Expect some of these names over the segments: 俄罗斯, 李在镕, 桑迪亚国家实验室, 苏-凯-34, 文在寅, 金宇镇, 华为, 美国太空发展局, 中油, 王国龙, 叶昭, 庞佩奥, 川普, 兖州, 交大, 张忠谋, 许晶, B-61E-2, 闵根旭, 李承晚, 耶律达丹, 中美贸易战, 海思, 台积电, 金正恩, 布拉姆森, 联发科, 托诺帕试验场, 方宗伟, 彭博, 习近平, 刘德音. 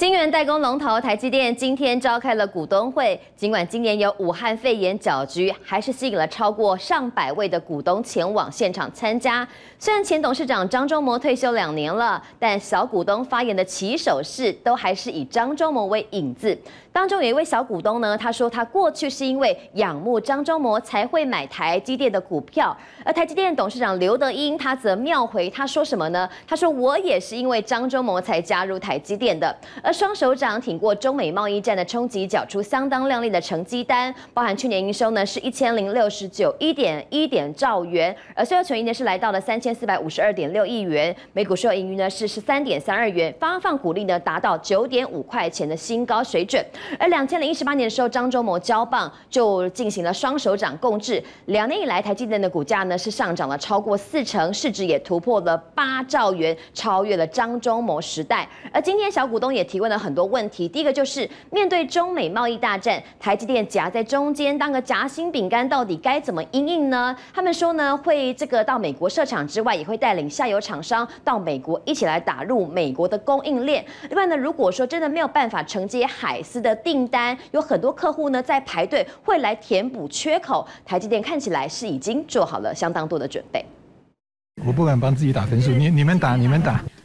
晶圆代工龙头台积电今天召开了股东会，尽管今年有武汉肺炎搅局，还是吸引了超过100位的股东前往现场参加。虽然前董事长张忠谋退休2年了，但小股东发言的起手式都还是以张忠谋为引子。当中有一位小股东呢，他说他过去是因为仰慕张忠谋才会买台积电的股票，而台积电董事长刘德音他则妙回，他说什么呢？他说我也是因为张忠谋才加入台积电的。 而双手掌挺过中美贸易战的冲击，缴出相当亮丽的成绩单，包含去年营收呢是1069.1兆元，而税后纯益呢是来到了3452.6亿元，每股税后盈余呢是13.32元，发放股利呢达到9.5块钱的新高水准。而2018年的时候，张忠谋交棒就进行了双手掌共治，2年以来台积电的股价呢是上涨了超过40%，市值也突破了8兆元，超越了张忠谋时代。而今天小股东也提问了很多问题，第一个就是面对中美贸易大战，台积电夹在中间当个夹心饼干，到底该怎么因应呢？他们说呢，会到美国设厂之外，也会带领下游厂商到美国一起来打入美国的供应链。另外呢，如果说真的没有办法承接海思的订单，有很多客户呢在排队会来填补缺口，台积电看起来是已经做好了相当多的准备。我不敢帮自己打分数，你们打。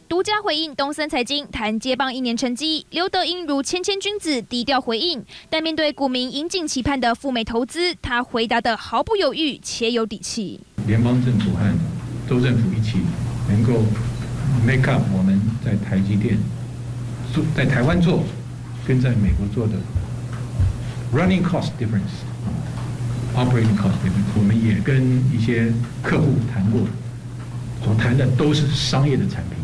独家回应东森财经谈接棒1年成绩，刘德音如谦谦君子低调回应，但面对股民引颈期盼的赴美投资，他回答的毫不犹豫且有底气。联邦政府和州政府一起能够 make up 我们在台积电在台湾做跟在美国做的 running cost difference、operating cost difference， 我们也跟一些客户谈过，所谈的都是商业的产品。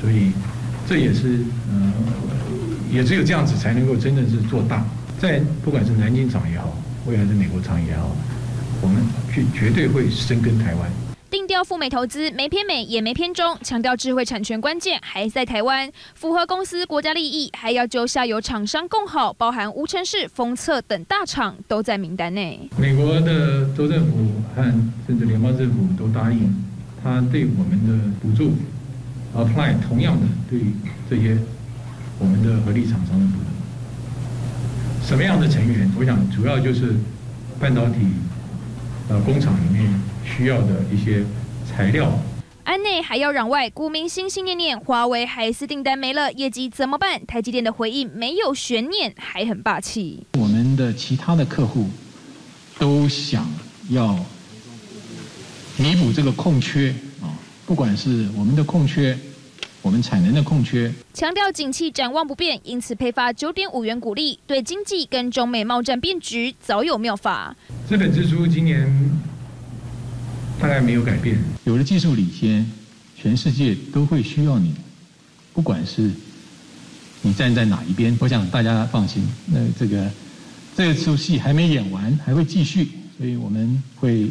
所以，这也是也只有这样子才能够真正是做大。在不管是南京厂也好，未来是美国厂也好，我们去绝对会深耕台湾。定调赴美投资，没偏美也没偏中，强调智慧产权关键还在台湾，符合公司国家利益，还要就下游厂商共好，包含无尘室、封测等大厂都在名单内。美国的州政府和甚至联邦政府都答应，他对我们的补助。 apply 同样的对这些我们的合力厂商的部分，什么样的成员？我想主要就是半导体工厂里面需要的一些材料。 安内还要攘外，股民心心念念华为海思订单没了，业绩怎么办？台积电的回应没有悬念，还很霸气。我们的其他的客户都想要弥补这个空缺。 不管是我们的空缺，我们产能的空缺，强调景气展望不变，因此配发9.5元股利，对经济跟中美贸战变局早有妙法。资本支出今年大概没有改变，有了技术领先，全世界都会需要你，不管是你站在哪一边，我想大家放心。那这出戏还没演完，还会继续，所以我们会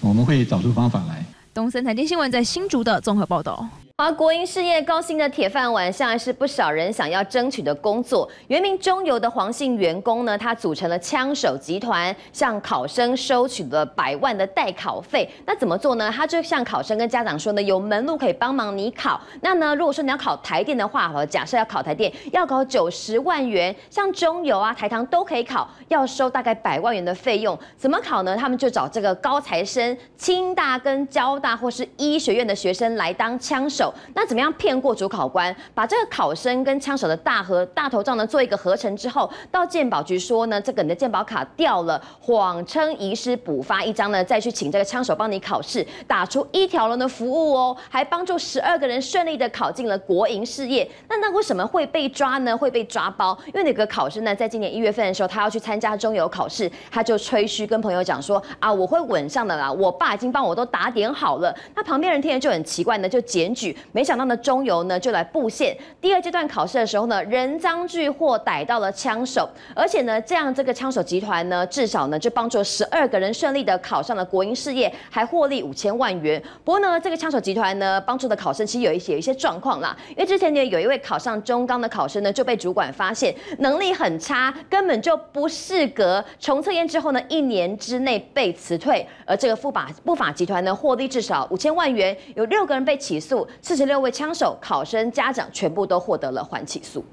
我们会找出方法来。 东森财经新闻在新竹的综合报道。 而国营事业高薪的铁饭碗，向来是不少人想要争取的工作。原名中油的黄姓员工呢，他组成了枪手集团，向考生收取了100万的代考费。那怎么做呢？他就向考生跟家长说呢，有门路可以帮忙你考。那呢，如果说你要考台电的话，假设要考台电，要考90万元，像中油啊、台糖都可以考，要收大概100万元的费用。怎么考呢？他们就找这个高材生、清大跟交大或是医学院的学生来当枪手。 那怎么样骗过主考官，把这个考生跟枪手的大头照呢做一个合成之后，到健保局说呢，这个你的健保卡掉了，谎称遗失补发一张呢，再去请这个枪手帮你考试，打出一条龙的服务哦，还帮助12个人顺利的考进了国营事业。那为什么会被抓呢？会被抓包？因为那个考生呢，在今年1月份的时候，他要去参加中油考试，他就吹嘘跟朋友讲说啊，我会稳上的啦，我爸已经帮我都打点好了。那旁边人听了就很奇怪呢，就检举。 没想到呢，中油呢就来布线。第2阶段考试的时候呢，人赃俱获，逮到了枪手。而且呢，这个枪手集团呢，至少呢就帮助12个人顺利的考上了国营事业，还获利5000万元。不过呢，这个枪手集团呢帮助的考生其实有一些状况啦，因为之前呢有一位考上中钢的考生呢就被主管发现能力很差，根本就不适格。重测验之后呢，1年之内被辞退。而这个不法集团呢获利至少5000万元，有6个人被起诉。 46位枪手、考生、家长全部都获得了缓起诉。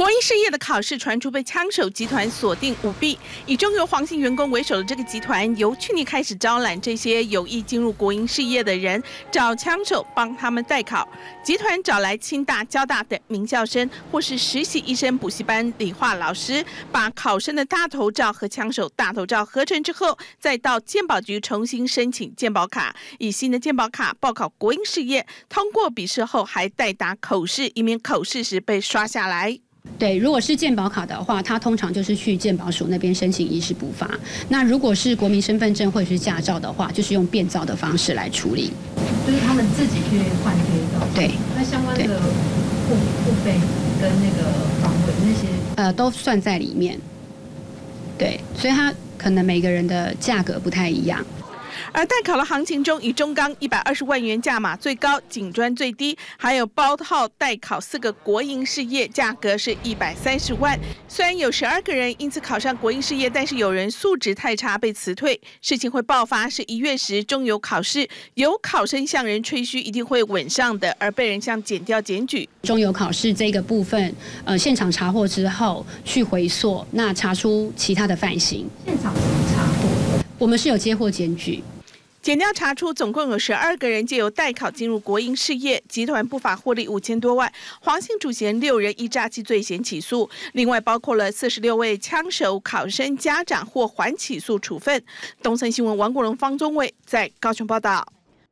国营事业的考试传出被枪手集团锁定舞弊，以中油黄姓员工为首的这个集团，由去年开始招揽这些有意进入国营事业的人，找枪手帮他们代考。集团找来清大、交大等名校生，或是实习医生、补习班理化老师，把考生的大头照和枪手大头照合成之后，再到健保局重新申请健保卡，以新的健保卡报考国营事业。通过笔试后，还代答口试，以免口试时被刷下来。 对，如果是健保卡的话，它通常就是去健保署那边申请医师补发。那如果是国民身份证或者是驾照的话，就是用变造的方式来处理，就是他们自己去换变造。对，那相关的护费跟那个防卫那些，都算在里面。对，所以它可能每个人的价格不太一样。 而代考的行情中，以中钢120万元价码最高，锦专最低，还有包套代考4个国营事业，价格是130万。虽然有12个人因此考上国营事业，但是有人素质太差被辞退。事情会爆发是1月时中油考试，有考生向人吹嘘一定会稳上的，而被人像检调检举。中油考试这个部分，现场查获之后去回溯，那查出其他的犯行。现场怎么查获？ 我们是有接获检举，检调查出总共有12个人借由代考进入国营事业，集团不法获利5000多万。黄姓主嫌6人依诈欺罪嫌起诉，另外包括了46位枪手、考生家长或缓起诉处分。东森新闻王国龙、方宗伟在高雄报道。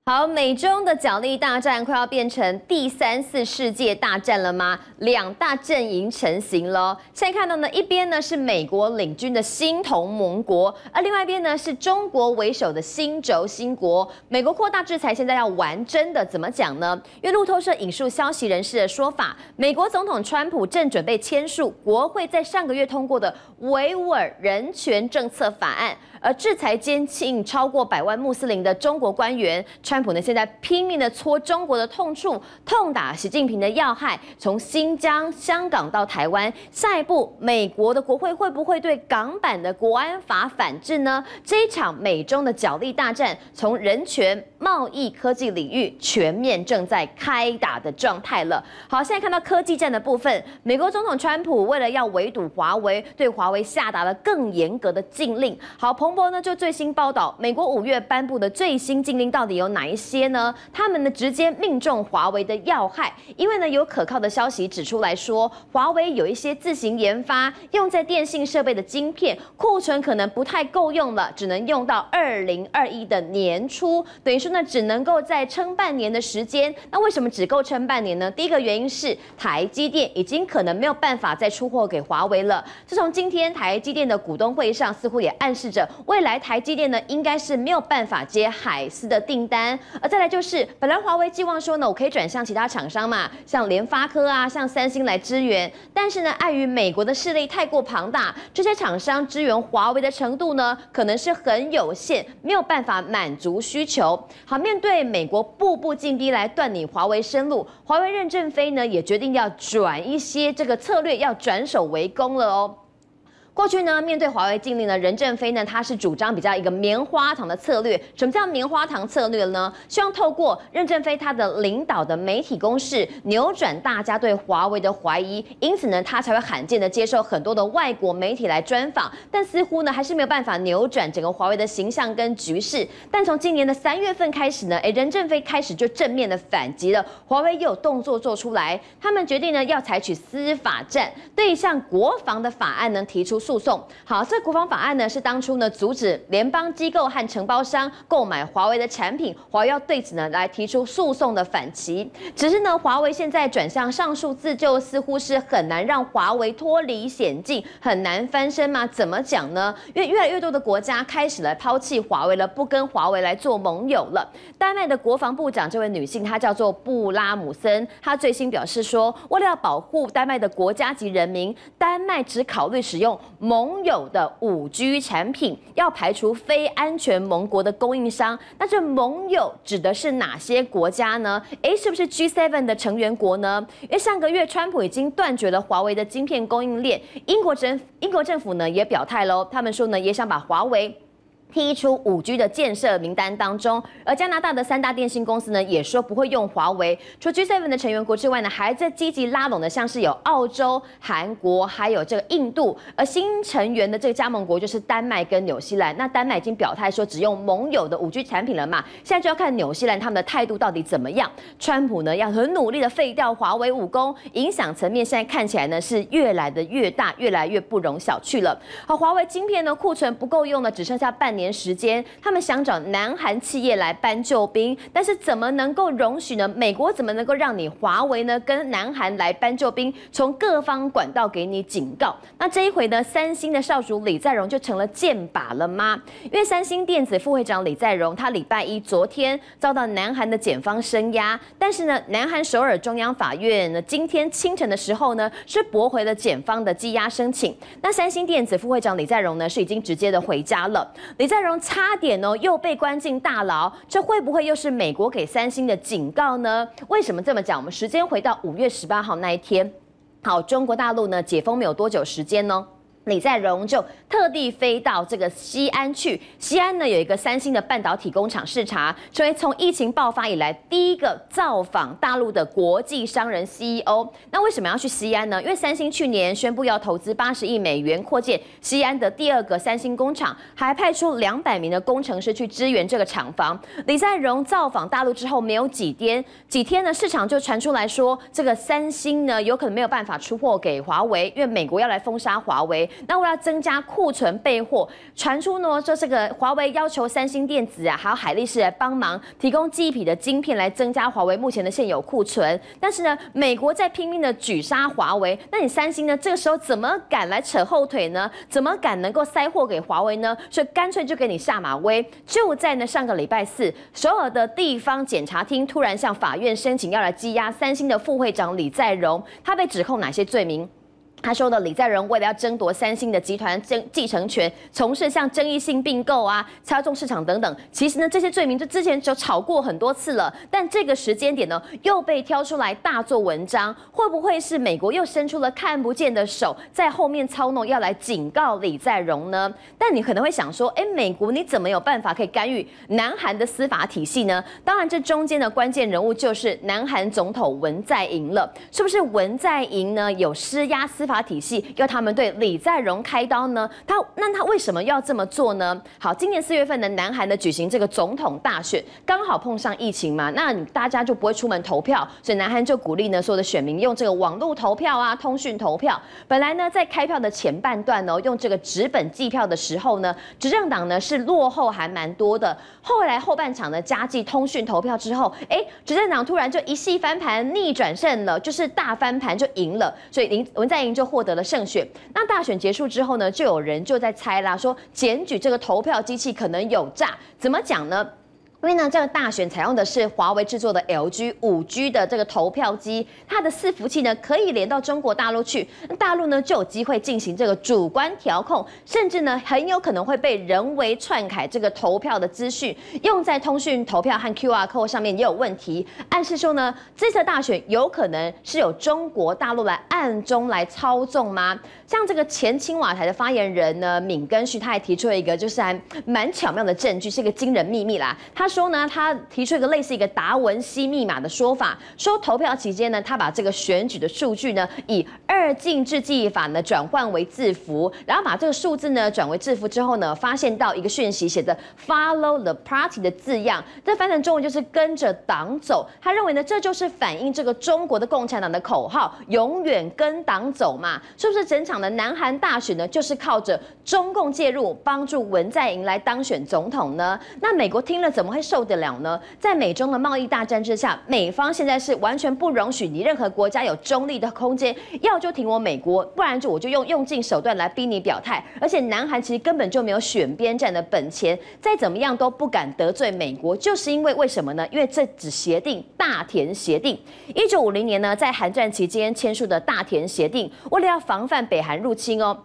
好，美中的角力大战快要变成第3次世界大战了吗？两大阵营成型喽。现在看到呢，一边呢是美国领军的新同盟国，而另外一边呢是中国为首的新轴心国。美国扩大制裁，现在要玩真的，怎么讲呢？因为路透社引述消息人士的说法，美国总统川普正准备签署国会在上个月通过的维吾尔人权政策法案。 而制裁监禁超过100万穆斯林的中国官员，川普呢现在拼命地戳中国的痛处，痛打习近平的要害，从新疆、香港到台湾。下一步，美国的国会会不会对港版的国安法反制呢？这一场美中的角力大战，从人权、贸易、科技领域全面正在开打的状态了。好，现在看到科技战的部分，美国总统川普为了要围堵华为，对华为下达了更严格的禁令。好， 彭博呢就最新报道，美国5月颁布的最新禁令到底有哪一些呢？他们呢直接命中华为的要害，因为呢有可靠的消息指出来说，华为有一些自行研发用在电信设备的晶片库存可能不太够用了，只能用到2021的年初，等于说呢只能够再撑半年的时间。那为什么只够撑半年呢？第一个原因是台积电已经可能没有办法再出货给华为了。自从今天台积电的股东会上，似乎也暗示着 未来台积电呢，应该是没有办法接海思的订单，而再来就是本来华为寄望说呢，我可以转向其他厂商嘛，像联发科啊，像3星来支援，但是呢，碍于美国的势力太过庞大，这些厂商支援华为的程度呢，可能是很有限，没有办法满足需求。好，面对美国步步进逼来断你华为生路，华为任正非呢也决定要转一些这个策略，要转守为攻了哦。 过去呢，面对华为禁令呢，任正非呢，他是主张比较一个棉花糖的策略。什么叫棉花糖策略呢？希望透过任正非他的领导的媒体攻势，扭转大家对华为的怀疑。因此呢，他才会罕见的接受很多的外国媒体来专访。但似乎呢，还是没有办法扭转整个华为的形象跟局势。但从今年的3月份开始呢，任正非开始就正面的反击了。华为也有动作做出来，他们决定呢要采取司法战，对一项国防的法案呢提出 诉讼。好，这国防法案呢是当初呢阻止联邦机构和承包商购买华为的产品，华为要对此呢来提出诉讼的反击。只是呢，华为现在转向上诉自救，似乎是很难让华为脱离险境，很难翻身吗？怎么讲呢？因为越来越多的国家开始来抛弃华为了，不跟华为来做盟友了。丹麦的国防部长这位女性，她叫做布拉姆森，她最新表示说，为了要保护丹麦的国家及人民，丹麦只考虑使用 盟友的5G 产品，要排除非安全盟国的供应商。那这盟友指的是哪些国家呢？是不是 G7 的成员国呢？因为上个月川普已经断绝了华为的晶片供应链，英国政府呢也表态喽，他们说呢也想把华为剔出5G 的建设名单当中，而加拿大的三大电信公司呢，也说不会用华为。除 G7 的成员国之外呢，还在积极拉拢的，像是有澳洲、韩国，还有这个印度。而新成员的这个加盟国就是丹麦跟纽西兰。那丹麦已经表态说只用盟友的5G 产品了嘛，现在就要看纽西兰他们的态度到底怎么样。川普呢要很努力的废掉华为武功，影响层面现在看起来呢是越来的越大，越来越不容小觑了。而华为晶片呢库存不够用呢，只剩下半年时间，他们想找南韩企业来搬救兵，但是怎么能够容许呢？美国怎么能够让你华为呢跟南韩来搬救兵？从各方管道给你警告。那这一回呢，三星的少主李在镕就成了箭靶了吗？因为三星电子副会长李在镕，他昨天遭到南韩的检方声押，但是呢，南韩首尔中央法院呢今天清晨的时候呢，是驳回了检方的羁押申请。那三星电子副会长李在镕呢，是已经直接的回家了。李在镕差点哦又被关进大牢，这会不会又是美国给三星的警告呢？为什么这么讲？我们时间回到5月18号那一天，好，中国大陆呢解封没有多久时间呢？李在镕就特地飞到这个西安去，西安呢有一个三星的半导体工厂视察，成为从疫情爆发以来第一个造访大陆的国际商人 CEO。那为什么要去西安呢？因为三星去年宣布要投资80亿美元扩建西安的第二个三星工厂，还派出200名的工程师去支援这个厂房。李在镕造访大陆之后没有几天呢，市场就传出来说，这个三星呢有可能没有办法出货给华为，因为美国要来封杀华为。那为了增加库存备货，传出呢说这个华为要求三星电子啊，还有海力士来帮忙提供记忆体的晶片，来增加华为目前的现有库存。但是呢，美国在拼命的举杀华为，那你三星呢这个时候怎么敢来扯后腿呢？怎么敢能够塞货给华为呢？所以干脆就给你下马威。就在呢上个礼拜四，首尔的地方检察厅突然向法院申请要来羁押三星的副会长李在镕，他被指控哪些罪名？他说的李在镕为了要争夺三星的集团继承权，从事像争议性并购啊、操纵市场等等。其实呢，这些罪名就之前就吵过很多次了，但这个时间点呢，又被挑出来大做文章。会不会是美国又伸出了看不见的手，在后面操弄，要来警告李在镕呢？但你可能会想说，美国你怎么有办法可以干预南韩的司法体系呢？当然，这中间的关键人物就是南韩总统文在寅了。是不是文在寅呢有施压司法体系要他们对李在镕开刀呢？那他为什么要这么做呢？好，今年4月份呢，南韩的举行这个总统大选，刚好碰上疫情嘛，那大家就不会出门投票，所以南韩就鼓励呢所有的选民用这个网络投票啊、通讯投票。本来呢在开票的前半段哦，用这个纸本计票的时候呢，执政党呢是落后还蛮多的。后来后半场呢加计通讯投票之后，执政党突然就一系翻盘，逆转胜了，就是大翻盘就赢了，所以文在寅就获得了胜选。那大选结束之后呢，就有人就在猜啦，说检举这个投票机器可能有诈。怎么讲呢？因为呢，这个大选采用的是华为制作的 LG 5G 的这个投票机，它的伺服器呢可以连到中国大陆去，大陆呢就有机会进行这个主观调控，甚至呢很有可能会被人为篡改这个投票的资讯，用在通讯投票和 QR code 上面也有问题，暗示说呢，这次大选有可能是有中国大陆来暗中来操纵吗？像这个前青瓦台的发言人呢闵根旭，他还提出了一个就是还蛮巧妙的证据，是一个惊人秘密啦。他说呢，他提出一个类似一个达文西密码的说法，说投票期间呢，他把这个选举的数据呢，以2进制记忆法呢转换为字符，然后把这个数字呢转为字符之后呢，发现到一个讯息写着 “Follow the Party” 的字样，这翻成中文就是跟着党走。他认为呢，这就是反映这个中国的共产党的口号“永远跟党走”嘛，是不是？整场的南韩大选呢，就是靠着中共介入，帮助文在寅来当选总统呢？那美国听了怎么会受得了呢？在美中的贸易大战之下，美方现在是完全不容许你任何国家有中立的空间，要就挺我美国，不然就我就用尽手段来逼你表态。而且南韩其实根本就没有选边站的本钱，再怎么样都不敢得罪美国，就是因为什么呢？因为这只协定大田协定，1950年呢在韩战期间签署的大田协定，为了要防范北韩入侵哦。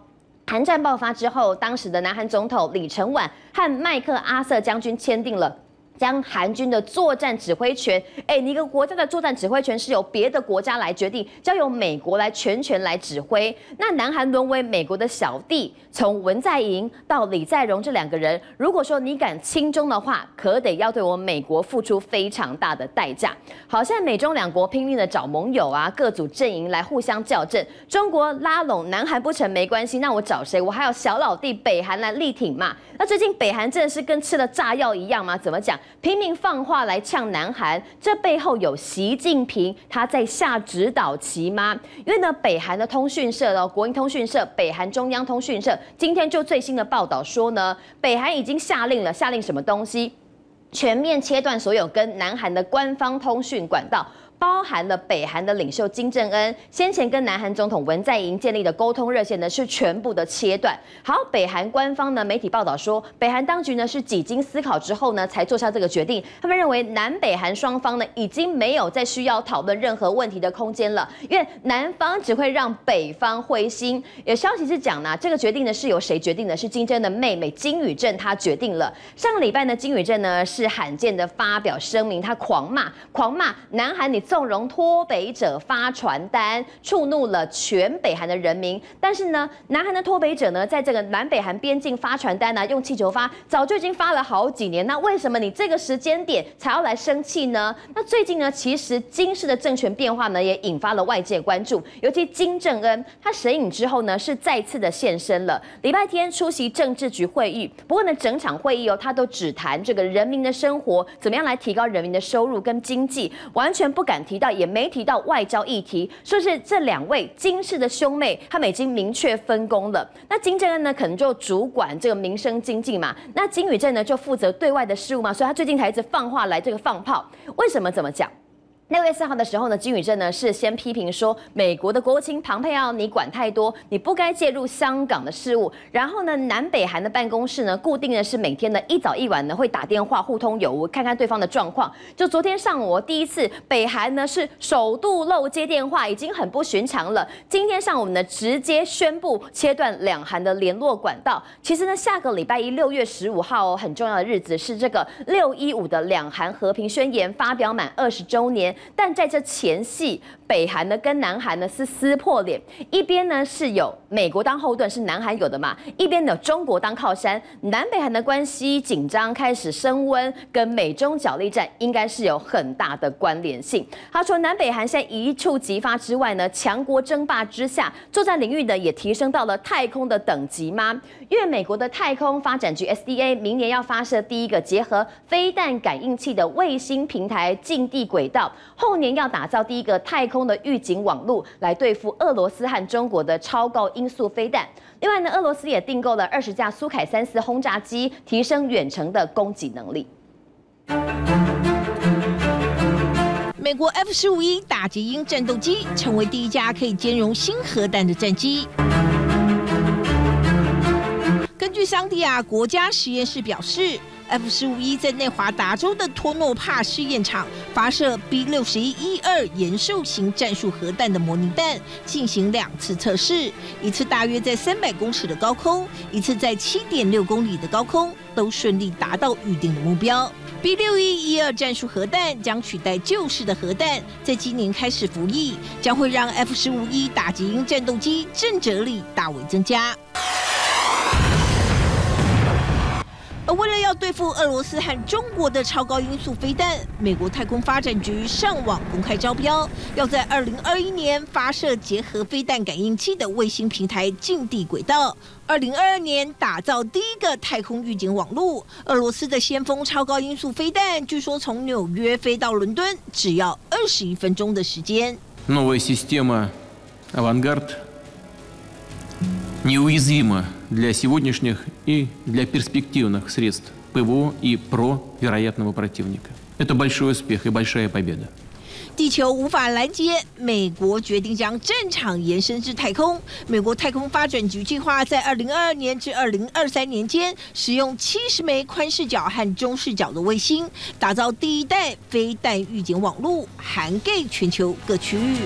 韩战爆发之后，当时的南韩总统李承晚和麦克阿瑟将军签订了将韩军的作战指挥权，你一个国家的作战指挥权是由别的国家来决定，交由美国来全权来指挥。那南韩沦为美国的小弟，从文在寅到李在镕这两个人，如果说你敢亲中的话，可得要对我们美国付出非常大的代价。好，现在美中两国拼命的找盟友啊，各组阵营来互相校正。中国拉拢南韩不成没关系，那我找谁？我还有小老弟北韩来力挺嘛。那最近北韩真的是跟吃了炸药一样吗？怎么讲？拼命放话来呛南韩，这背后有习近平他在下指导棋吗？因为呢，北韩的通讯社呢，国营通讯社、北韩中央通讯社，今天就最新的报道说呢，北韩已经下令了，下令什么东西？全面切断所有跟南韩的官方通讯管道。包含了北韩的领袖金正恩先前跟南韩总统文在寅建立的沟通热线呢，是全部的切断。好，北韩官方呢媒体报道说，北韩当局呢是几经思考之后呢才做下这个决定。他们认为南北韩双方呢已经没有再需要讨论任何问题的空间了，因为南方只会让北方灰心。有消息是讲呢，这个决定呢是由谁决定的？是金正恩的妹妹金宇镇她决定了。上个礼拜呢，金宇镇呢是罕见的发表声明，她狂骂南韩你。纵容脱北者发传单，触怒了全北韩的人民。但是呢，南韩的脱北者呢，在这个南北韩边境发传单呢、用气球发，早就已经发了好几年。那为什么你这个时间点才要来生气呢？那最近呢，其实金氏的政权变化呢，也引发了外界关注。尤其金正恩他神隐之后呢，是再次的现身了。礼拜天出席政治局会议，不过呢，整场会议他都只谈这个人民的生活，怎么样来提高人民的收入跟经济，完全不敢提到也没提到外交议题，说是这两位金氏的兄妹，他们已经明确分工了。那金正恩呢，可能就主管这个民生经济嘛，那金宇镇呢就负责对外的事务嘛，所以他最近才一直放话来这个放炮。为什么这么讲？6月4号的时候呢，金宇镇呢是先批评说美国的国务卿庞佩奥你管太多，你不该介入香港的事务。然后呢，南北韩的办公室呢固定的是每天呢一早一晚呢会打电话互通有无，看看对方的状况。就昨天上午第一次北韩呢是首度漏接电话，已经很不寻常了。今天上午呢直接宣布切断两韩的联络管道。其实呢，下个礼拜一6月15号哦，很重要的日子是这个615的两韩和平宣言发表满20周年。但在这前夕，北韩呢跟南韩呢是撕破脸，一边呢是有美国当后盾是南韩有的嘛，一边有中国当靠山，南北韩的关系紧张开始升温，跟美中角力战应该是有很大的关联性。好，除了南北韩现在一触即发之外呢，强国争霸之下，作战领域呢也提升到了太空的等级吗？因为美国的太空发展局 SDA 明年要发射第一个结合飞弹感应器的卫星平台近地轨道。后年要打造第一个太空的预警网路，来对付俄罗斯和中国的超高音速飞弹。另外呢，俄罗斯也订购了20架苏-凯34轰炸机，提升远程的攻击能力。美国 F-15E 打击鹰战斗机成为第一架可以兼容新核弹的战机。根据桑迪亚国家实验室表示。F-15E 在内华达州的托诺帕试验场发射 B-61E-2延寿型战术核弹的模拟弹，进行2次测试，一次大约在300公尺的高空，一次在7.6公里的高空，都顺利达到预定的目标。B-61E-2战术核弹将取代旧式的核弹，在今年开始服役，将会让 F-15E 打击鹰战斗机震慑力大为增加。而为了要对付俄罗斯和中国的超高音速飞弹，美国太空发展局上网公开招标，要在2021年发射结合飞弹感应器的卫星平台近地轨道，2022年打造第一个太空预警网路。俄罗斯的先锋超高音速飞弹据说从纽约飞到伦敦只要21分钟的时间。Новая система «Авангард» неуязвима для сегодняшних и для перспективных средств ПВО и ПРО вероятного противника. Это большой успех и большая победа. 地球无法拦截，美国决定将战场延伸至太空。美国太空发展局计划在2022年至2023年间，使用70枚宽视角和中视角的卫星，打造第一代飞弹预警网路，涵盖全球各区域。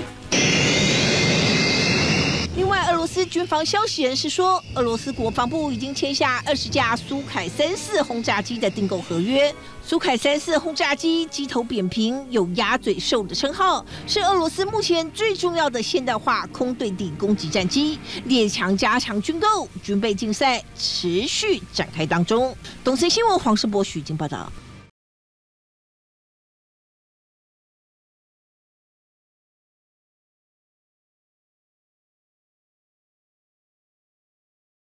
另外，俄罗斯军方消息人士说，俄罗斯国防部已经签下20架苏-凯-34轰炸机的订购合约。苏-凯-34轰炸机机头扁平，有“鸭嘴兽”的称号，是俄罗斯目前最重要的现代化空对地攻击战机。列强加强军购，军备竞赛持续展开当中。东森新闻黄胜博、许晶报道。